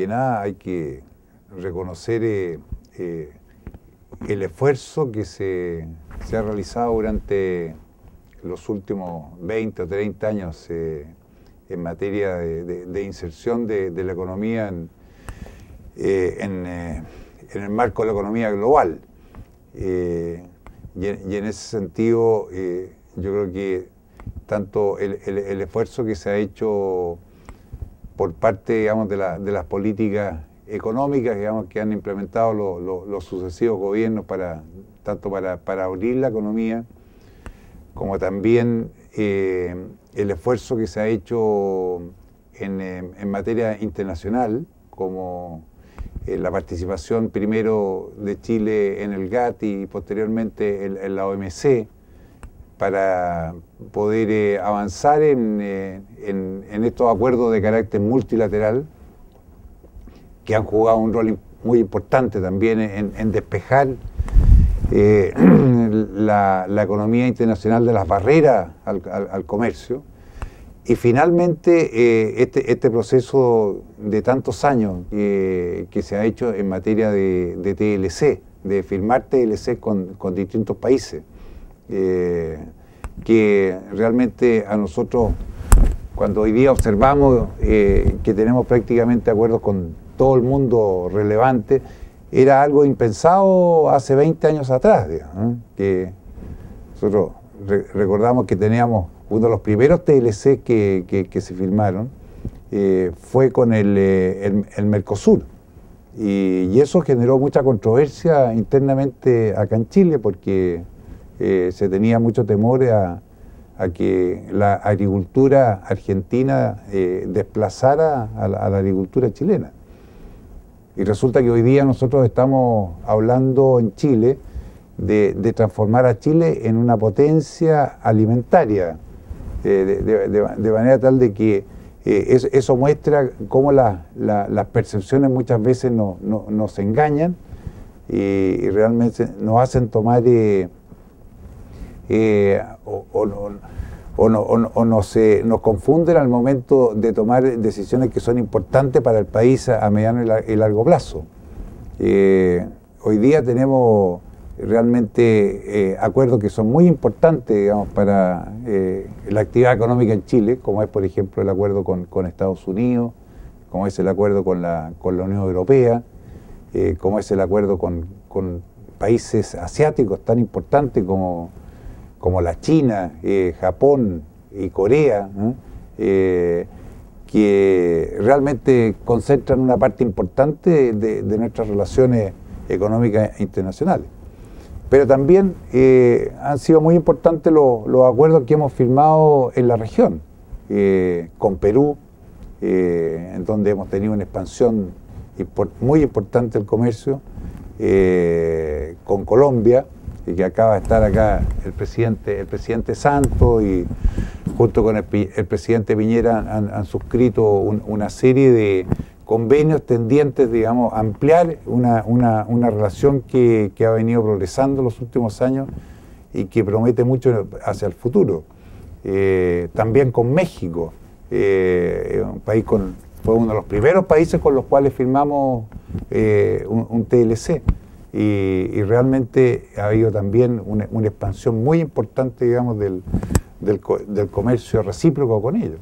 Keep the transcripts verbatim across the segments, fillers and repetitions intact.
que nada hay que reconocer eh, eh, el esfuerzo que se, se ha realizado durante los últimos veinte o treinta años eh, en materia de, de, de inserción de, de la economía en, eh, en, eh, en el marco de la economía global. Eh, y, en, y en ese sentido, eh, yo creo que tanto el, el, el esfuerzo que se ha hecho por parte, digamos, de, la, de las políticas económicas, digamos, que han implementado lo, lo, los sucesivos gobiernos para tanto para, para abrir la economía, como también eh, el esfuerzo que se ha hecho en, en materia internacional, como eh, la participación primero de Chile en el GATT y posteriormente en, en la O M C, para poder eh, avanzar en, eh, en, en estos acuerdos de carácter multilateral, que han jugado un rol muy importante también en, en despejar eh, la, la economía internacional de las barreras al, al, al comercio. Y finalmente eh, este, este proceso de tantos años eh, que se ha hecho en materia de, de T L C, de firmar T L C con, con distintos países, eh, que realmente a nosotros, cuando hoy día observamos eh, que tenemos prácticamente acuerdos con todo el mundo relevante, era algo impensado hace veinte años atrás, digamos, ¿eh? Que nosotros re recordamos que teníamos uno de los primeros T L C que, que, que se firmaron, eh, fue con el, eh, el, el Mercosur, y, y eso generó mucha controversia internamente acá en Chile, porque eh, se tenía mucho temor a, a que la agricultura argentina eh, desplazara a la, a la agricultura chilena. Y resulta que hoy día nosotros estamos hablando en Chile de, de transformar a Chile en una potencia alimentaria, eh, de, de, de manera tal de que eh, eso, eso muestra cómo la, la, las percepciones muchas veces no, no, nos engañan y, y realmente nos hacen tomar eh, eh, o, o, o, o, no, o, no, o nos, eh, nos confunden al momento de tomar decisiones que son importantes para el país a mediano y largo plazo. Eh, hoy día tenemos realmente eh, acuerdos que son muy importantes, digamos, para eh, la actividad económica en Chile, como es, por ejemplo, el acuerdo con, con Estados Unidos, como es el acuerdo con la, con la Unión Europea, eh, como es el acuerdo con, con países asiáticos tan importantes como como la China, eh, Japón y Corea, ¿no? eh, que realmente concentran una parte importante de, de nuestras relaciones económicas internacionales. Pero también eh, han sido muy importantes los, los acuerdos que hemos firmado en la región, eh, con Perú, eh, en donde hemos tenido una expansión muy importante del comercio, eh, con Colombia, y que acaba de estar acá el presidente el presidente Santos, y junto con el, el presidente Piñera han, han suscrito un, una serie de convenios tendientes, digamos, a ampliar una, una, una relación que, que ha venido progresando los últimos años y que promete mucho hacia el futuro. Eh, también con México, eh, un país con, fue uno de los primeros países con los cuales firmamos eh, un, un T L C. Y, y realmente ha habido también una, una expansión muy importante, digamos, del, del, del comercio recíproco con ellos.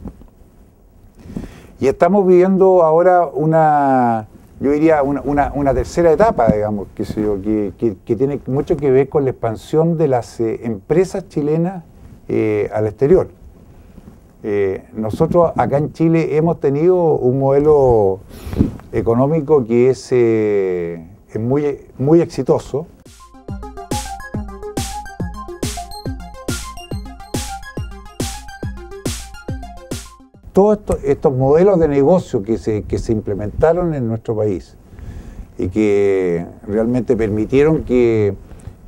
Y estamos viviendo ahora una, yo diría, una, una, una tercera etapa, digamos, que, que, que, que tiene mucho que ver con la expansión de las eh, empresas chilenas eh, al exterior. Eh, nosotros acá en Chile hemos tenido un modelo económico que es... Eh, es muy, muy exitoso. Todos estos, estos modelos de negocio que se, que se implementaron en nuestro país y que realmente permitieron que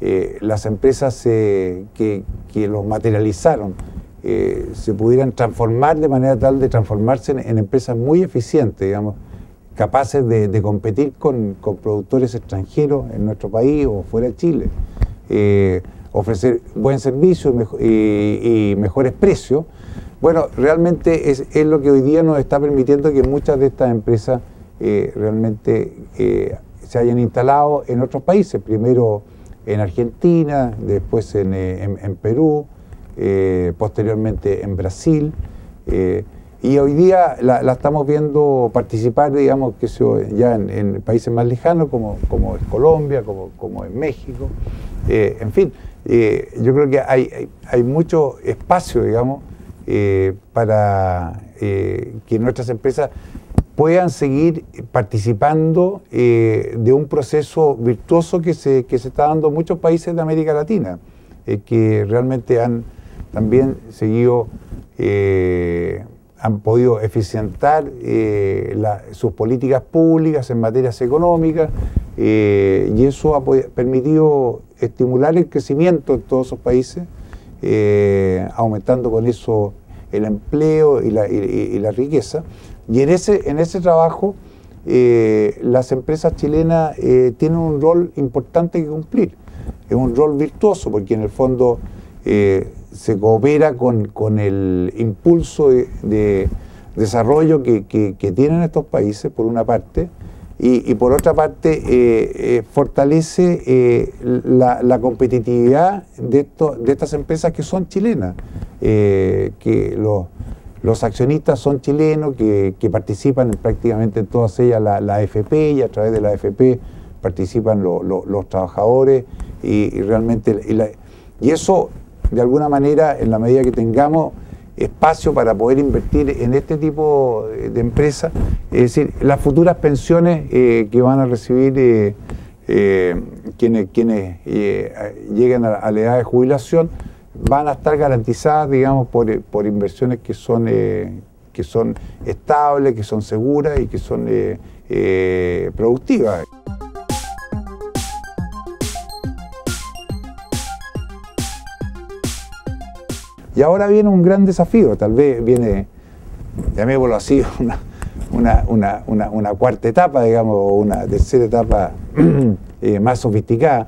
eh, las empresas eh, que, que los materializaron eh, se pudieran transformar de manera tal de transformarse en, en empresas muy eficientes, digamos, capaces de, de competir con, con productores extranjeros en nuestro país o fuera de Chile, eh, ofrecer buen servicio y, mejo, y, y mejores precios. Bueno, realmente es, es lo que hoy día nos está permitiendo que muchas de estas empresas eh, realmente eh, se hayan instalado en otros países, primero en Argentina, después en, eh, en, en Perú, eh, posteriormente en Brasil, eh, y hoy día la, la estamos viendo participar, digamos, que ya en, en países más lejanos, como, como es Colombia, como, como es México, eh, en fin, eh, yo creo que hay, hay, hay mucho espacio, digamos, eh, para eh, que nuestras empresas puedan seguir participando eh, de un proceso virtuoso que se, que se está dando en muchos países de América Latina, eh, que realmente han también seguido, eh, han podido eficientar eh, la, sus políticas públicas en materias económicas, eh, y eso ha permitido estimular el crecimiento en todos esos países, eh, aumentando con eso el empleo y la, y, y la riqueza. Y en ese, en ese trabajo eh, las empresas chilenas eh, tienen un rol importante que cumplir. Es un rol virtuoso porque en el fondo eh, se coopera con, con el impulso de, de desarrollo que, que, que tienen estos países, por una parte, y, y por otra parte eh, eh, fortalece eh, la, la competitividad de, esto, de estas empresas que son chilenas, eh, que los... Los accionistas son chilenos que, que participan en prácticamente en todas ellas la, la A F P, y a través de la A F P participan lo, lo, los trabajadores y, y realmente y, la, y eso de alguna manera, en la medida que tengamos espacio para poder invertir en este tipo de empresas, es decir, las futuras pensiones eh, que van a recibir eh, eh, quienes, quienes eh, lleguen a, a la edad de jubilación, van a estar garantizadas, digamos, por, por inversiones que son, eh, que son estables, que son seguras y que son eh, eh, productivas. Y ahora viene un gran desafío, tal vez viene, llamémoslo así, una, una, una, una, una cuarta etapa, digamos, o una tercera etapa eh, más sofisticada,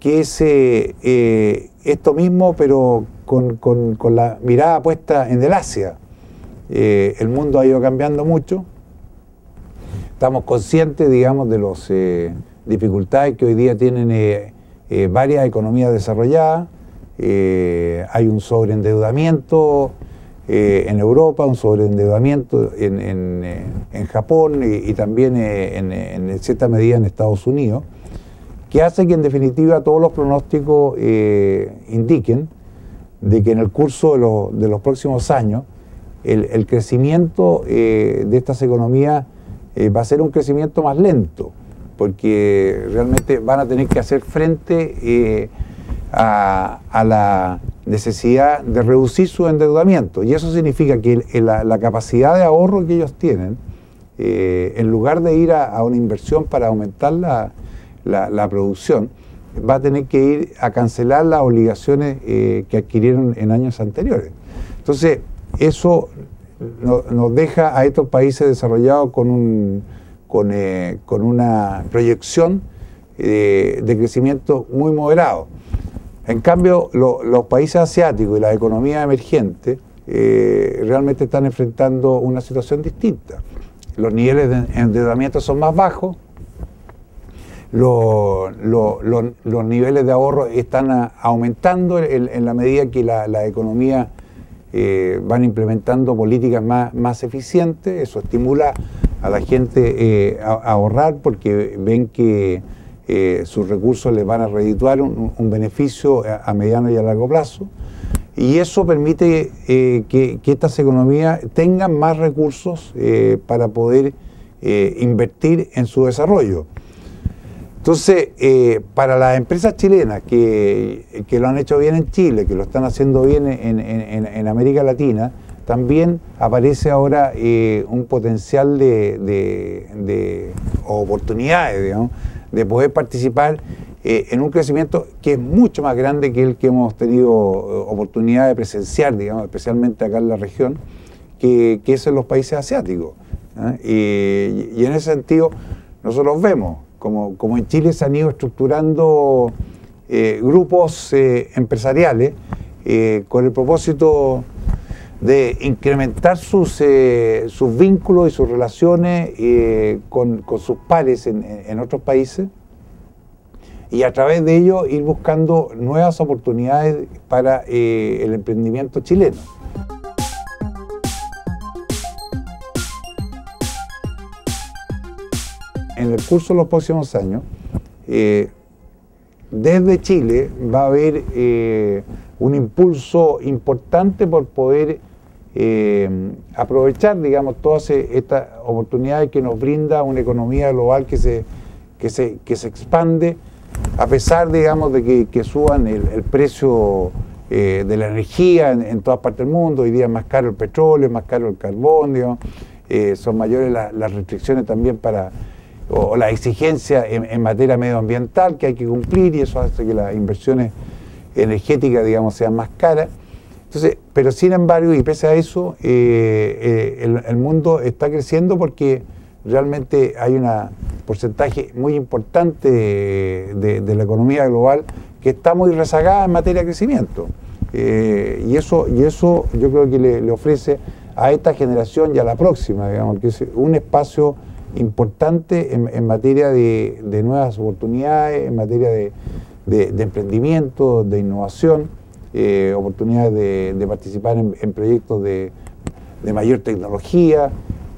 que es eh, eh, esto mismo, pero con, con, con la mirada puesta en el Asia. Eh, el mundo ha ido cambiando mucho. Estamos conscientes, digamos, de las eh, dificultades que hoy día tienen eh, eh, varias economías desarrolladas. Eh, hay un sobreendeudamiento eh, en Europa, un sobreendeudamiento en, en, eh, en Japón y, y también eh, en, en cierta medida en Estados Unidos, que hace que en definitiva todos los pronósticos eh, indiquen de que en el curso de, lo, de los próximos años el, el crecimiento eh, de estas economías eh, va a ser un crecimiento más lento, porque realmente van a tener que hacer frente eh, a, a la necesidad de reducir su endeudamiento, y eso significa que el, la, la capacidad de ahorro que ellos tienen, eh, en lugar de ir a, a una inversión para aumentar la La, la producción, va a tener que ir a cancelar las obligaciones eh, que adquirieron en años anteriores. Entonces, eso no, nos deja a estos países desarrollados con, un, con, eh, con una proyección eh, de crecimiento muy moderado. En cambio, lo, los países asiáticos y las economías emergentes eh, realmente están enfrentando una situación distinta. Los niveles de endeudamiento son más bajos, Lo, lo, lo, los niveles de ahorro están a, aumentando en, en la medida que la, la economía eh, van implementando políticas más, más eficientes. Eso estimula a la gente eh, a, a ahorrar porque ven que eh, sus recursos les van a redituar un, un beneficio a, a mediano y a largo plazo, y eso permite eh, que, que estas economías tengan más recursos eh, para poder eh, invertir en su desarrollo. Entonces, eh, para las empresas chilenas que, que lo han hecho bien en Chile, que lo están haciendo bien en, en, en América Latina, también aparece ahora eh, un potencial de, de, de oportunidades, digamos, de poder participar eh, en un crecimiento que es mucho más grande que el que hemos tenido oportunidad de presenciar, digamos, especialmente acá en la región, que, que es en los países asiáticos, ¿eh? Y, y en ese sentido, nosotros vemos Como, como en Chile se han ido estructurando eh, grupos eh, empresariales eh, con el propósito de incrementar sus, eh, sus vínculos y sus relaciones eh, con, con sus pares en, en otros países, y a través de ello ir buscando nuevas oportunidades para eh, el emprendimiento chileno. En el curso de los próximos años, eh, desde Chile va a haber eh, un impulso importante por poder eh, aprovechar, digamos, todas estas oportunidades que nos brinda una economía global que se, que se, que se expande, a pesar, digamos, de que, que suban el, el precio eh, de la energía en, en todas partes del mundo. Hoy día es más caro el petróleo, más caro el carbón, digamos, eh, son mayores la, las restricciones también para... o las exigencias en, en materia medioambiental que hay que cumplir, y eso hace que las inversiones energéticas, digamos, sean más caras. Entonces, pero sin embargo, y pese a eso, eh, eh, el, el mundo está creciendo porque realmente hay un porcentaje muy importante de, de, de la economía global que está muy rezagada en materia de crecimiento. Eh, y, eso, y eso yo creo que le, le ofrece a esta generación y a la próxima, digamos, que es un espacio importante en, en materia de, de nuevas oportunidades, en materia de, de, de emprendimiento, de innovación, eh, oportunidades de, de participar en, en proyectos de, de mayor tecnología,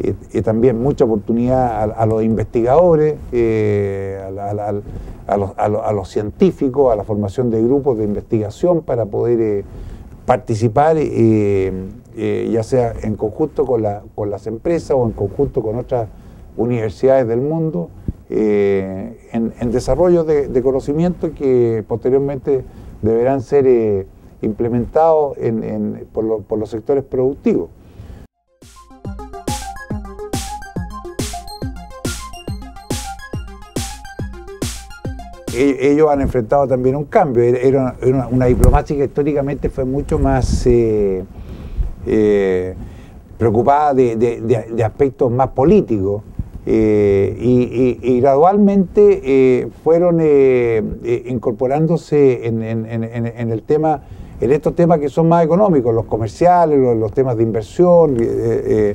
eh, y también mucha oportunidad a, a los investigadores, eh, a, la, a, la, a, los, a, los, a los científicos, a la formación de grupos de investigación para poder eh, participar, eh, eh, ya sea en conjunto con, la, con las empresas o en conjunto con otras universidades del mundo, eh, en, en desarrollo de, de conocimiento que posteriormente deberán ser eh, implementados en, en, por, lo, por los sectores productivos. Ellos han enfrentado también un cambio. Era una, una diplomacia que históricamente fue mucho más... Eh, eh, preocupada de, de, de, de aspectos más políticos. Eh, y, y, y gradualmente eh, fueron eh, eh, incorporándose en, en, en, en el tema, en estos temas que son más económicos, los comerciales, los, los temas de inversión. Eh, eh,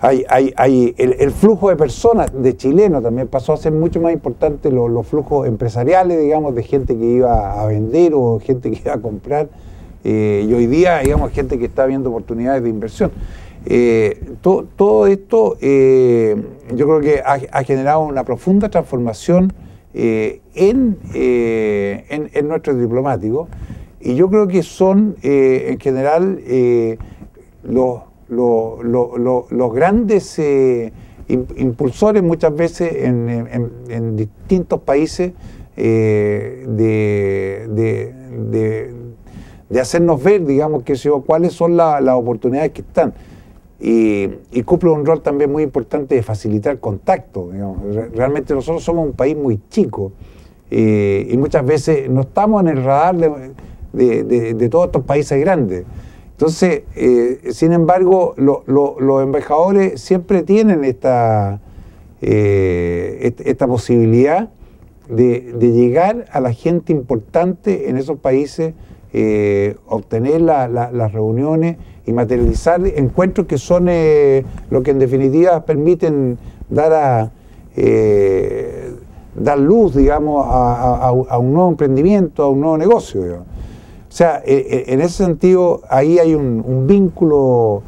hay, hay, hay el, el flujo de personas, de chilenos también pasó a ser mucho más importante, los, los flujos empresariales, digamos, de gente que iba a vender o gente que iba a comprar. Eh, y hoy día, digamos, gente que está viendo oportunidades de inversión. Eh, to, todo esto eh, yo creo que ha, ha generado una profunda transformación eh, en, eh, en, en nuestros diplomáticos, y yo creo que son eh, en general eh, los, los, los, los, los grandes eh, impulsores muchas veces en, en, en distintos países eh, de, de, de, de hacernos ver, digamos, que, cuáles son la, las oportunidades que están. Y, y cumple un rol también muy importante de facilitar contacto, digamos. Realmente nosotros somos un país muy chico, eh, y muchas veces no estamos en el radar de, de, de, de todos estos países grandes. Entonces, eh, sin embargo, lo, lo, los embajadores siempre tienen esta, eh, esta posibilidad de, de llegar a la gente importante en esos países, eh, obtener la, la, las reuniones y materializar encuentros que son eh, lo que en definitiva permiten dar, a, eh, dar luz, digamos, a, a, a un nuevo emprendimiento, a un nuevo negocio, digamos. O sea, eh, en ese sentido, ahí hay un, un vínculo,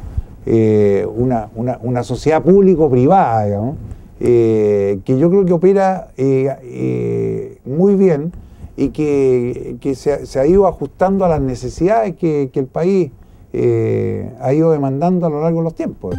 eh, una, una, una sociedad público-privada, digamos, eh, que yo creo que opera eh, eh, muy bien, y que, que se, se ha ido ajustando a las necesidades que, que el país Eh, ha ido demandando a lo largo de los tiempos.